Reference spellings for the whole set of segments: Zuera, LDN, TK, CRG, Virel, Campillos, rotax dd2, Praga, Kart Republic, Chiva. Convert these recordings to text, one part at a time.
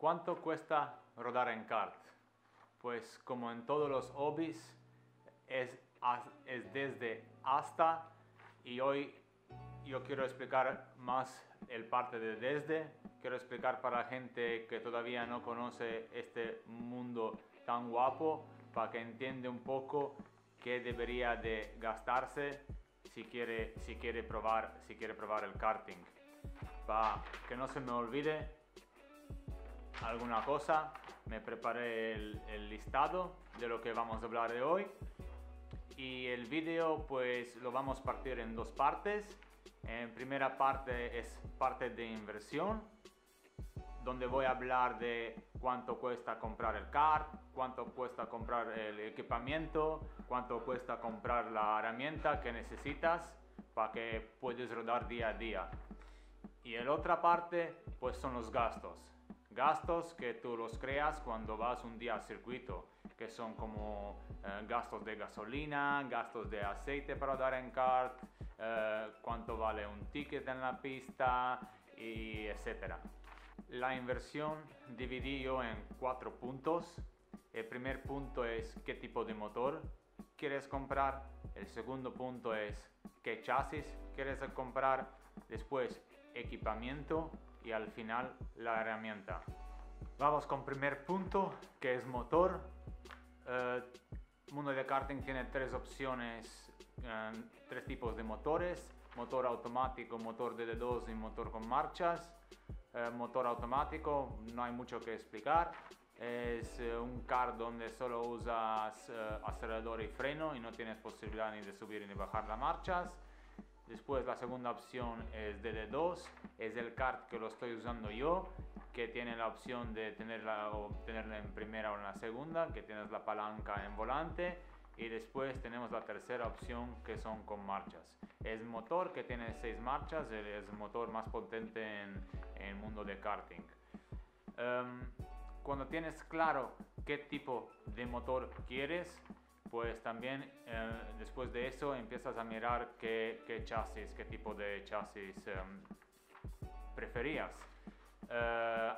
¿Cuánto cuesta rodar en kart? Pues como en todos los hobbies, es desde hasta, y hoy yo quiero explicar más el parte de desde. Quiero explicar para gente que todavía no conoce este mundo tan guapo, para que entienda un poco qué debería de gastarse si quiere probar el karting. Para que no se me olvide alguna cosa, me preparé el listado de lo que vamos a hablar de hoy, y el vídeo pues lo vamos a partir en dos partes. En primera parte es parte de inversión, donde voy a hablar de cuánto cuesta comprar el kart, cuánto cuesta comprar el equipamiento, cuánto cuesta comprar la herramienta que necesitas para que puedas rodar día a día. Y en otra parte pues son los gastos. Gastos que tú los creas cuando vas un día al circuito, que son como gastos de gasolina, gastos de aceite para rodar en kart, cuánto vale un ticket en la pista, y etc. La inversión dividí yo en 4 puntos. El primer punto es qué tipo de motor quieres comprar. El segundo punto es qué chasis quieres comprar. Después equipamiento, y al final la herramienta. Vamos con primer punto, que es motor. El mundo de karting tiene 3 opciones, 3 tipos de motores: motor automático, motor de D2 y motor con marchas. Motor automático, no hay mucho que explicar, es un kart donde solo usas acelerador y freno y no tienes posibilidad ni de subir ni de bajar las marchas. Después la segunda opción es DD2, es el kart que lo estoy usando yo, que tiene la opción de tenerla en primera o en la segunda, que tienes la palanca en volante. Y después tenemos la tercera opción, que son con marchas. Es motor que tiene 6 marchas, es el motor más potente en el mundo de karting. Cuando tienes claro qué tipo de motor quieres, pues también después de eso empiezas a mirar qué tipo de chasis preferías.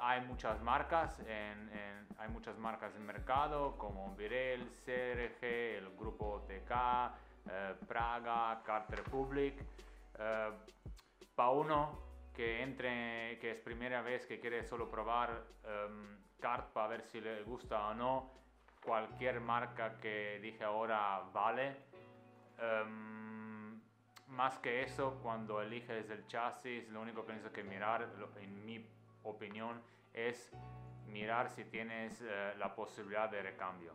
Hay muchas marcas en el mercado, como Virel, CRG, el grupo TK, Praga, Kart Republic. Para uno que entre, que es primera vez que quiere solo probar kart para ver si le gusta o no, cualquier marca que dije ahora vale. Más que eso, cuando eliges el chasis, lo único que tienes que mirar, en mi opinión, es mirar si tienes la posibilidad de recambio.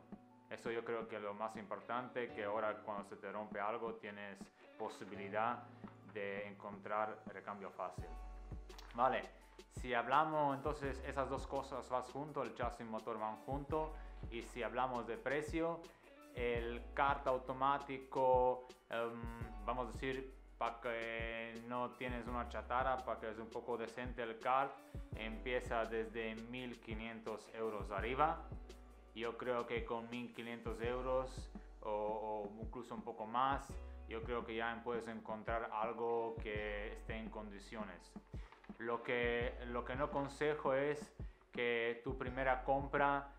Eso yo creo que es lo más importante, que ahora cuando se te rompe algo tienes posibilidad de encontrar recambio fácil. Vale, si hablamos, entonces esas dos cosas van junto, el chasis y el motor van junto. Y si hablamos de precio, el kart automático, vamos a decir, para que no tienes una chatarra, para que es un poco decente el kart, empieza desde 1.500 euros arriba. Yo creo que con 1.500 euros o incluso un poco más, yo creo que ya puedes encontrar algo que esté en condiciones. Lo que no aconsejo es que tu primera compra,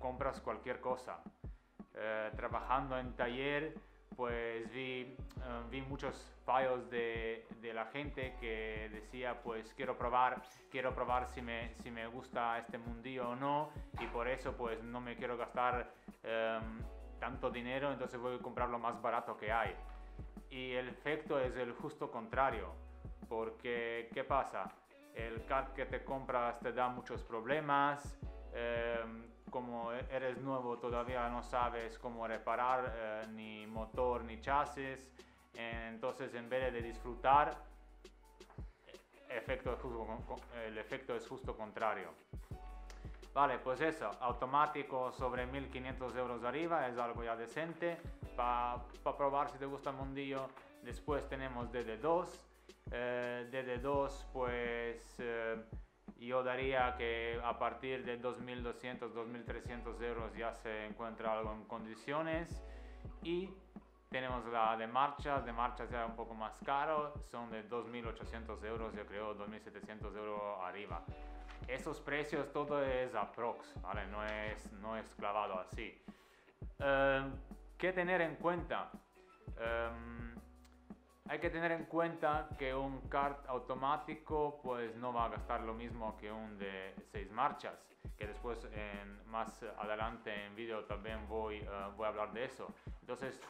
compras cualquier cosa. Trabajando en taller, pues vi muchos fallos de la gente que decía, pues quiero probar si me gusta este mundillo o no, y por eso pues no me quiero gastar tanto dinero, entonces voy a comprar lo más barato que hay. Y el efecto es el justo contrario, porque ¿qué pasa? El kart que te compras te da muchos problemas. Como eres nuevo, todavía no sabes cómo reparar ni motor ni chasis. Entonces, en vez de disfrutar, el efecto es justo contrario. Vale, pues eso, automático sobre 1.500 euros arriba, es algo ya decente para probar si te gusta el mundillo. Después tenemos DD2. DD2, pues yo daría que a partir de 2.200, 2.300 euros ya se encuentra algo en condiciones. Y tenemos la de marchas ya un poco más caro, son de 2.800 euros, yo creo, 2.700 euros arriba. esos precios todo es aprox, ¿vale? No es clavado así. ¿Qué tener en cuenta? Hay que tener en cuenta que un kart automático pues no va a gastar lo mismo que un de 6 marchas, que después más adelante en vídeo también voy a hablar de eso. Entonces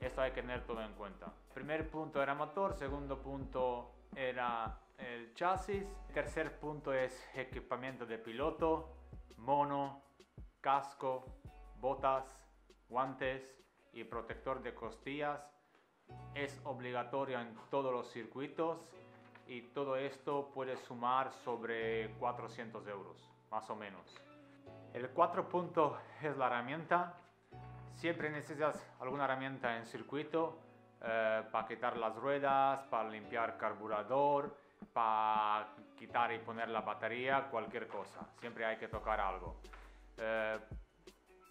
esto hay que tener todo en cuenta. Primer punto era motor, segundo punto era el chasis, tercer punto es equipamiento de piloto, mono, casco, botas, guantes y protector de costillas. Es obligatorio en todos los circuitos y todo esto puede sumar sobre 400 euros más o menos. El cuarto punto es la herramienta. Siempre necesitas alguna herramienta en circuito para quitar las ruedas, para limpiar carburador, para quitar y poner la batería, cualquier cosa. Siempre hay que tocar algo.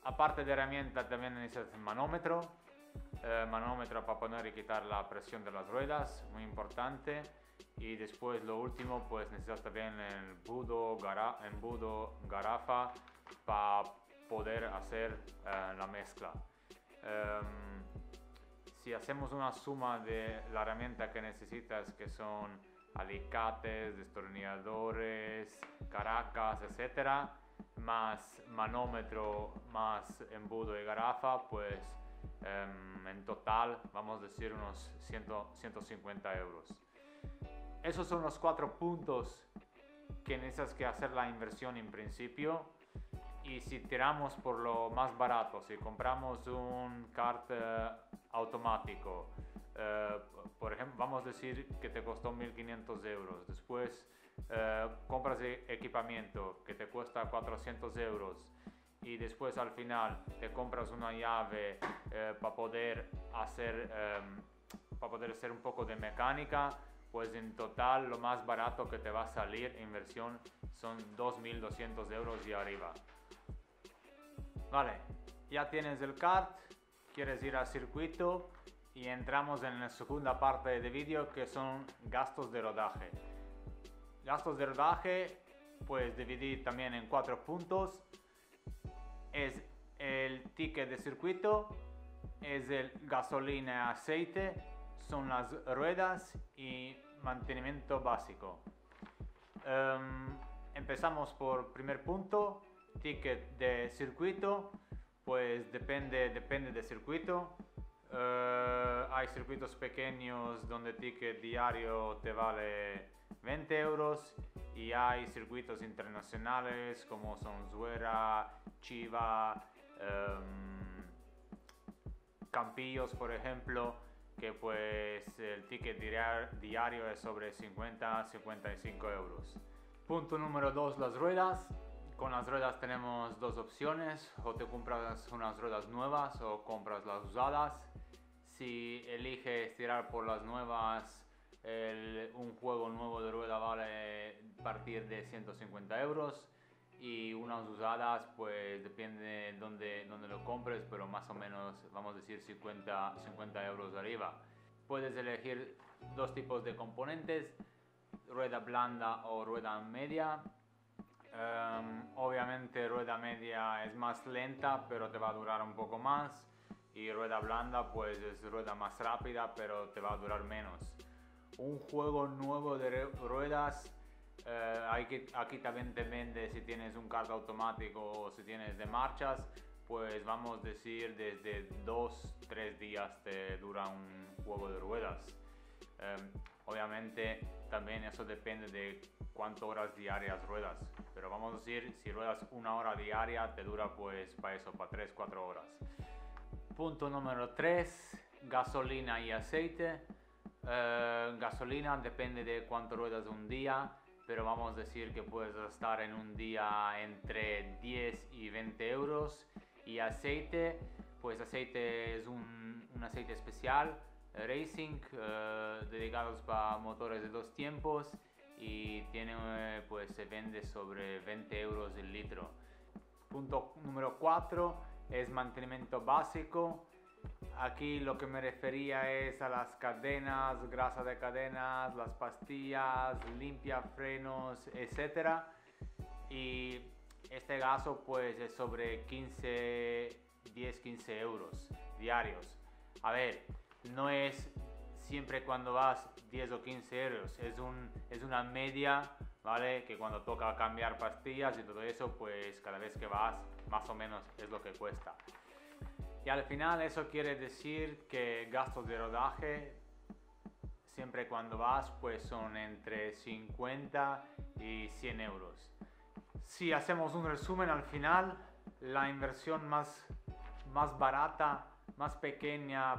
Aparte de herramienta también necesitas manómetro. Manómetro para poner y quitar la presión de las ruedas, muy importante. Y después lo último, pues necesitas también el embudo, garrafa para poder hacer la mezcla. Si hacemos una suma de la herramienta que necesitas, que son alicates, destornilladores, caracas, etcétera, más manómetro, más embudo y garrafa, pues en total vamos a decir unos 150 euros. Esos son los 4 puntos que necesitas que hacer la inversión en principio. Y si tiramos por lo más barato, si compramos un kart automático, por ejemplo, vamos a decir que te costó 1.500 euros. Después compras equipamiento que te cuesta 400 euros. Y después al final te compras una llave para poder hacer un poco de mecánica, pues en total lo más barato que te va a salir inversión son 2.200 euros y arriba. Vale, ya tienes el kart, quieres ir al circuito y entramos en la segunda parte de vídeo, que son gastos de rodaje. Gastos de rodaje pues dividí también en 4 puntos. Es el ticket de circuito, es el gasolina, aceite, son las ruedas y mantenimiento básico. Empezamos por primer punto, ticket de circuito. Pues depende del circuito. Hay circuitos pequeños donde el ticket diario te vale 20 euros y hay circuitos internacionales como son Zuera, Chiva, Campillos, por ejemplo, que pues el ticket diario es sobre 50-55 euros. Punto número 2, las ruedas. Con las ruedas tenemos dos opciones: o te compras unas ruedas nuevas o compras las usadas. Si eliges tirar por las nuevas, un juego nuevo de rueda vale a partir de 150 euros, y unas usadas pues depende donde lo compres, pero más o menos vamos a decir 50 euros arriba. Puedes elegir dos tipos de componentes: rueda blanda o rueda media. Obviamente rueda media es más lenta pero te va a durar un poco más, y rueda blanda pues es rueda más rápida pero te va a durar menos. Un juego nuevo de ruedas, aquí también depende si tienes un kart automático o si tienes de marchas, pues vamos a decir desde 2-3 días te dura un juego de ruedas. Obviamente también eso depende de cuántas horas diarias ruedas, pero vamos a decir si ruedas una hora diaria te dura pues para eso, para 3-4 horas. Punto número 3, gasolina y aceite. Gasolina depende de cuánto ruedas un día, pero vamos a decir que puedes gastar en un día entre 10 y 20 euros. Y aceite, pues aceite es un aceite especial, racing, dedicados para motores de 2 tiempos, y tiene, pues se vende sobre 20 euros el litro. Punto número 4 es mantenimiento básico. Aquí lo que me refería es a las cadenas, grasa de cadenas, las pastillas, limpia frenos, etcétera. y este gasto pues es sobre 10-15 euros diarios. A ver, no es siempre cuando vas 10 o 15 euros, es una media, ¿vale? Que cuando toca cambiar pastillas y todo eso, pues cada vez que vas más o menos es lo que cuesta. Y al final eso quiere decir que gastos de rodaje siempre cuando vas pues son entre 50 y 100 euros. Si hacemos un resumen al final, la inversión más barata, más pequeña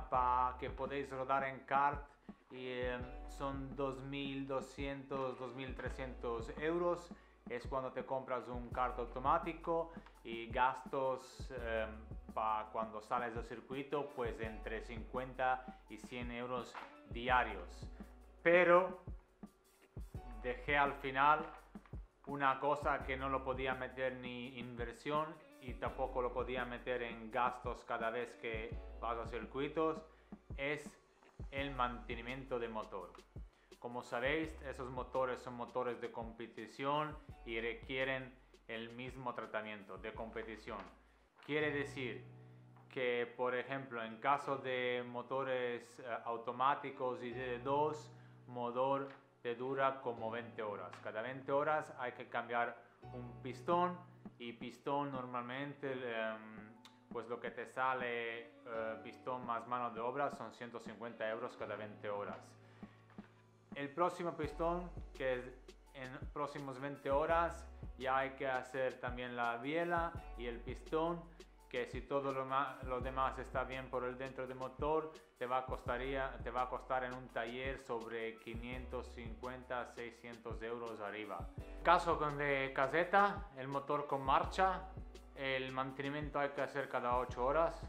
que podéis rodar en kart y, son 2.200, 2.300 euros. Es cuando te compras un kart automático, y gastos para cuando sales del circuito pues entre 50 y 100 euros diarios. Pero dejé al final una cosa que no lo podía meter ni inversión y tampoco lo podía meter en gastos cada vez que vas a circuitos, es el mantenimiento de motor. Como sabéis, esos motores son motores de competición y requieren el mismo tratamiento de competición. Quiere decir que, por ejemplo, en caso de motores automáticos y de 2, motor te dura como 20 horas. Cada 20 horas hay que cambiar un pistón, y pistón normalmente, pues lo que te sale pistón más mano de obra son 150 euros cada 20 horas. El próximo pistón, que es en próximos 20 horas, ya hay que hacer también la biela y el pistón, que si todo lo demás está bien por el dentro del motor, te va a costar en un taller sobre 550, 600 euros arriba. Caso de caseta, el motor con marcha, el mantenimiento hay que hacer cada 8 horas.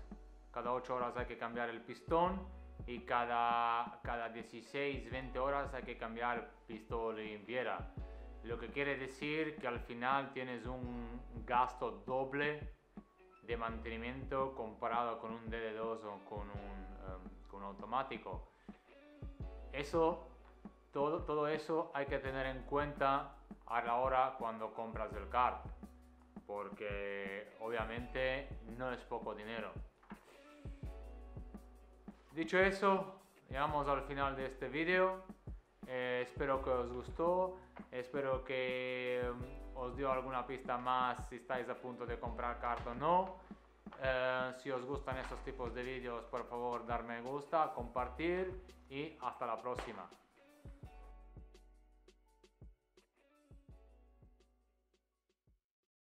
Cada 8 horas hay que cambiar el pistón. Y cada 16-20 horas hay que cambiar pistón y biela. Lo que quiere decir que al final tienes un gasto doble de mantenimiento comparado con un DD2 o con un automático. Todo eso hay que tener en cuenta a la hora cuando compras el kart, porque obviamente no es poco dinero. Dicho eso, llegamos al final de este vídeo. Espero que os gustó, espero que os dio alguna pista más si estáis a punto de comprar kart o no. Si os gustan estos tipos de vídeos, por favor darme me gusta, compartir, y hasta la próxima.